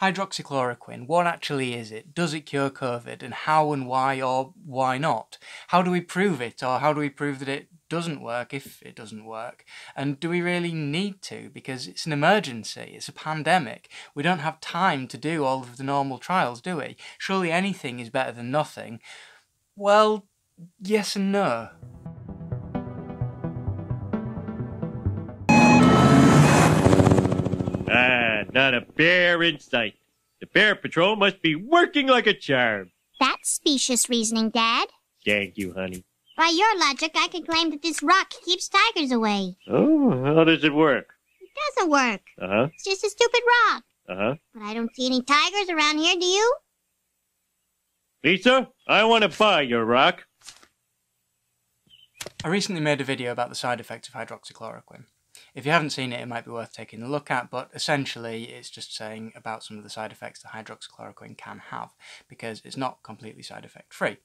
Hydroxychloroquine, what actually is it? Does it cure COVID? And how and why, or why not? How do we prove it, or how do we prove that it doesn't work if it doesn't work? And do we really need to? Because it's an emergency, it's a pandemic. We don't have time to do all of the normal trials, do we? Surely anything is better than nothing. Well, yes and no. Not a bear in sight. The bear patrol must be working like a charm. That's specious reasoning, Dad. Thank you, honey. By your logic, I can claim that this rock keeps tigers away. Oh, how does it work? It doesn't work. Uh-huh. It's just a stupid rock. Uh-huh. But I don't see any tigers around here, do you? Lisa, I want to buy your rock. I recently made a video about the side effects of hydroxychloroquine. If you haven't seen it, it might be worth taking a look at, but essentially it's just saying about some of the side effects that hydroxychloroquine can have, because it's not completely side effect free.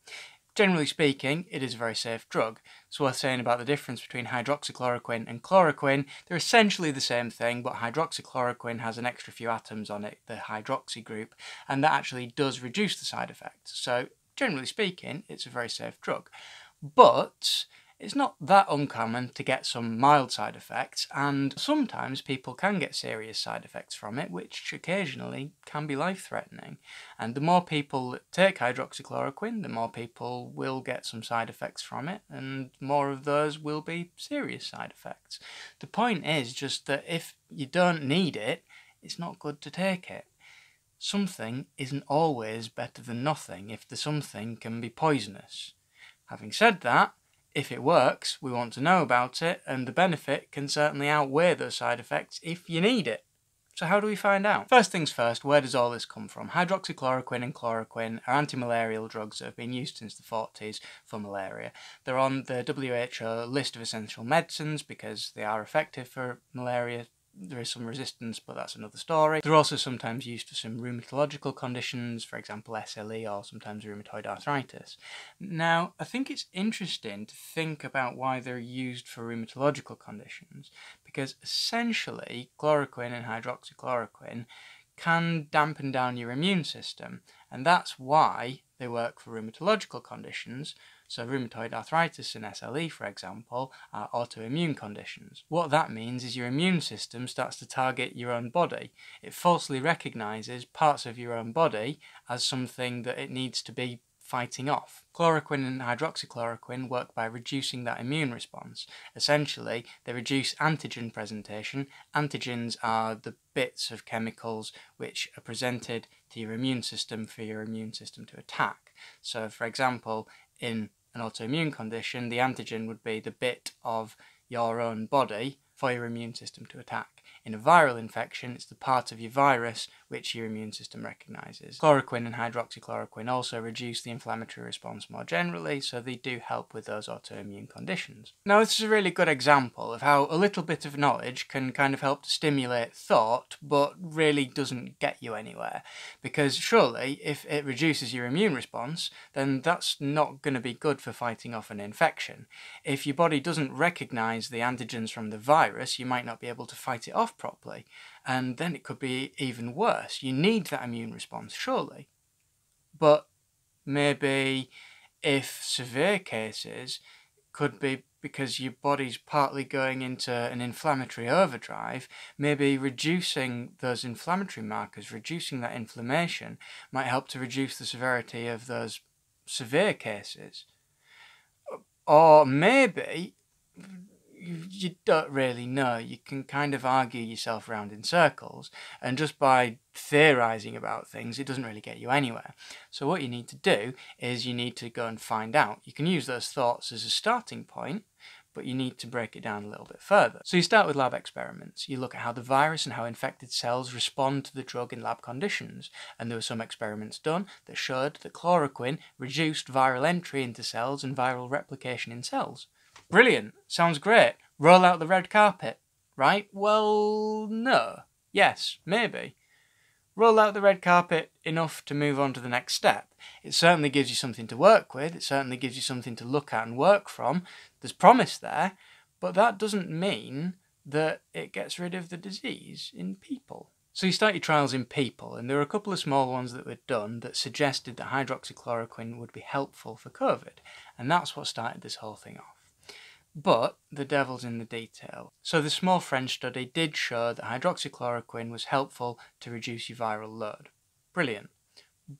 Generally speaking, it is a very safe drug. It's worth saying about the difference between hydroxychloroquine and chloroquine. They're essentially the same thing, but hydroxychloroquine has an extra few atoms on it, the hydroxy group, and that actually does reduce the side effects. So generally speaking, it's a very safe drug. But it's not that uncommon to get some mild side effects, and sometimes people can get serious side effects from it, which occasionally can be life-threatening. And the more people that take hydroxychloroquine, the more people will get some side effects from it, and more of those will be serious side effects. The point is just that if you don't need it, it's not good to take it. Something isn't always better than nothing if the something can be poisonous. Having said that, if it works, we want to know about it, and the benefit can certainly outweigh those side effects if you need it. So how do we find out? First things first, where does all this come from? Hydroxychloroquine and chloroquine are anti-malarial drugs that have been used since the 40s for malaria. They're on the WHO list of essential medicines because they are effective for malaria. There is some resistance, but that's another story. They're also sometimes used for some rheumatological conditions, for example SLE or sometimes rheumatoid arthritis. Now, I think it's interesting to think about why they're used for rheumatological conditions, because essentially chloroquine and hydroxychloroquine can dampen down your immune system, and that's why they work for rheumatological conditions. So rheumatoid arthritis and SLE, for example, are autoimmune conditions. What that means is your immune system starts to target your own body. It falsely recognises parts of your own body as something that it needs to be fighting off. Chloroquine and hydroxychloroquine work by reducing that immune response. Essentially, they reduce antigen presentation. Antigens are the bits of chemicals which are presented to your immune system for your immune system to attack. So, for example, in an autoimmune condition, the antigen would be the bit of your own body for your immune system to attack. In a viral infection, it's the part of your virus which your immune system recognises. Chloroquine and hydroxychloroquine also reduce the inflammatory response more generally, so they do help with those autoimmune conditions. Now, this is a really good example of how a little bit of knowledge can kind of help to stimulate thought, but really doesn't get you anywhere. Because surely, if it reduces your immune response, then that's not going to be good for fighting off an infection. If your body doesn't recognise the antigens from the virus, you might not be able to fight it off properly, and then it could be even worse. You need that immune response, surely. But maybe if severe cases could be because your body's partly going into an inflammatory overdrive, maybe reducing those inflammatory markers, reducing that inflammation, might help to reduce the severity of those severe cases. Or maybe you don't really know. You can kind of argue yourself round in circles, and just by theorising about things, it doesn't really get you anywhere. So what you need to do is you need to go and find out. You can use those thoughts as a starting point, but you need to break it down a little bit further. So you start with lab experiments. You look at how the virus and how infected cells respond to the drug in lab conditions. And there were some experiments done that showed that chloroquine reduced viral entry into cells and viral replication in cells. Brilliant, sounds great. Roll out the red carpet, right? Well, no. Yes, maybe. Roll out the red carpet enough to move on to the next step. It certainly gives you something to work with. It certainly gives you something to look at and work from. There's promise there, but that doesn't mean that it gets rid of the disease in people. So you start your trials in people, and there were a couple of small ones that were done that suggested that hydroxychloroquine would be helpful for COVID, and that's what started this whole thing off. But the devil's in the detail. So the small French study did show that hydroxychloroquine was helpful to reduce your viral load. Brilliant.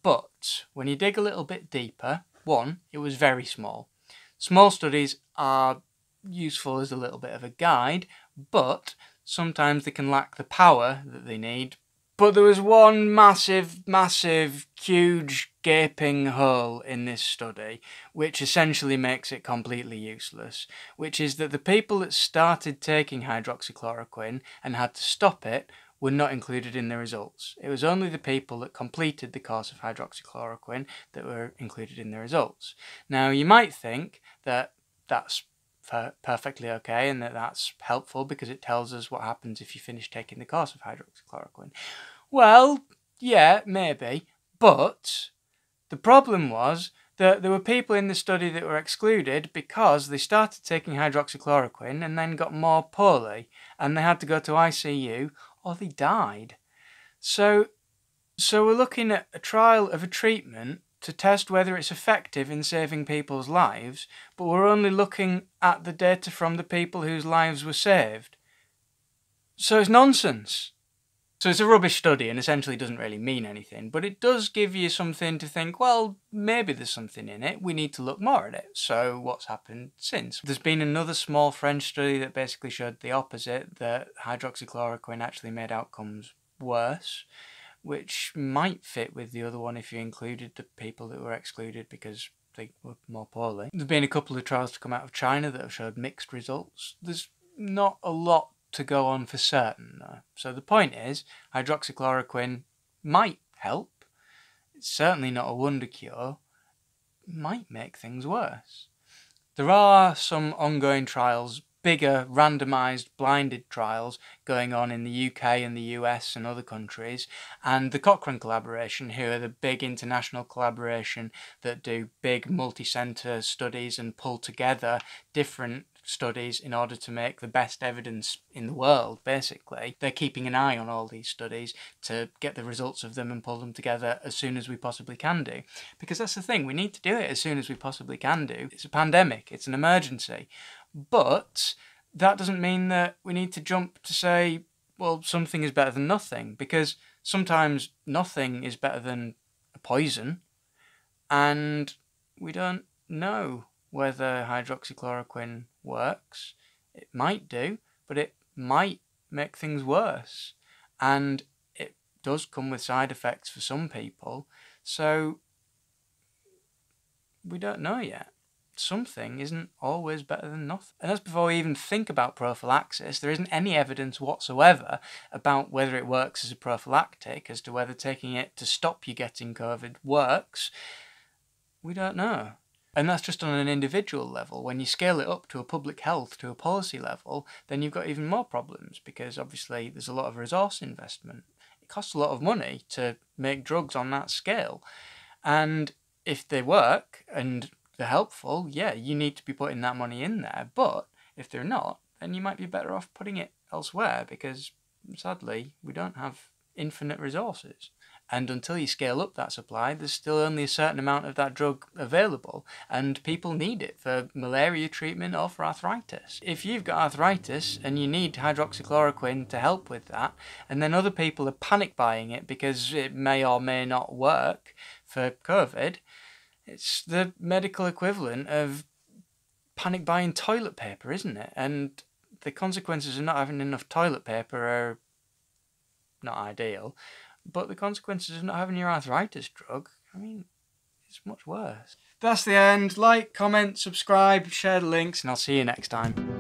But when you dig a little bit deeper, one, it was very small. Small studies are useful as a little bit of a guide, but sometimes they can lack the power that they need. But there was one massive, massive, huge, gaping hole in this study, which essentially makes it completely useless, which is that the people that started taking hydroxychloroquine and had to stop it were not included in the results. It was only the people that completed the course of hydroxychloroquine that were included in the results. Now, you might think that that's perfectly okay and that's helpful because it tells us what happens if you finish taking the course of hydroxychloroquine. Well, yeah, maybe, but the problem was that there were people in the study that were excluded because they started taking hydroxychloroquine and then got more poorly and they had to go to ICU or they died. So we're looking at a trial of a treatment to test whether it's effective in saving people's lives, but we're only looking at the data from the people whose lives were saved. So it's nonsense. So it's a rubbish study and essentially doesn't really mean anything, but it does give you something to think, well, maybe there's something in it, we need to look more at it. So what's happened since? There's been another small French study that basically showed the opposite, that hydroxychloroquine actually made outcomes worse, which might fit with the other one if you included the people that were excluded because they were more poorly. There's been a couple of trials to come out of China that have showed mixed results. There's not a lot to go on for certain though. So the point is, hydroxychloroquine might help. It's certainly not a wonder cure. It might make things worse. There are some ongoing trials, bigger randomised blinded trials going on in the UK and the US and other countries, and the Cochrane Collaboration, who are the big international collaboration that do big multi-centre studies and pull together different studies in order to make the best evidence in the world, basically. They're keeping an eye on all these studies to get the results of them and pull them together as soon as we possibly can do. Because that's the thing, we need to do it as soon as we possibly can do. It's a pandemic, it's an emergency. But that doesn't mean that we need to jump to say, well, something is better than nothing, because sometimes nothing is better than a poison, and we don't know whether hydroxychloroquine works. It might do, but it might make things worse. And it does come with side effects for some people, so we don't know yet. Something isn't always better than nothing. And that's before we even think about prophylaxis. There isn't any evidence whatsoever about whether it works as a prophylactic, as to whether taking it to stop you getting COVID works. We don't know. And that's just on an individual level. When you scale it up to a public health, to a policy level, then you've got even more problems because obviously there's a lot of resource investment. It costs a lot of money to make drugs on that scale. And if they work and they're helpful, yeah, you need to be putting that money in there. But if they're not, then you might be better off putting it elsewhere because, sadly, we don't have infinite resources. And until you scale up that supply, there's still only a certain amount of that drug available, and people need it for malaria treatment or for arthritis. If you've got arthritis and you need hydroxychloroquine to help with that, and then other people are panic buying it because it may or may not work for COVID, it's the medical equivalent of panic buying toilet paper, isn't it? And the consequences of not having enough toilet paper are not ideal. But the consequences of not having your arthritis drug, I mean, it's much worse. That's the end. Like, comment, subscribe, share the links, and I'll see you next time.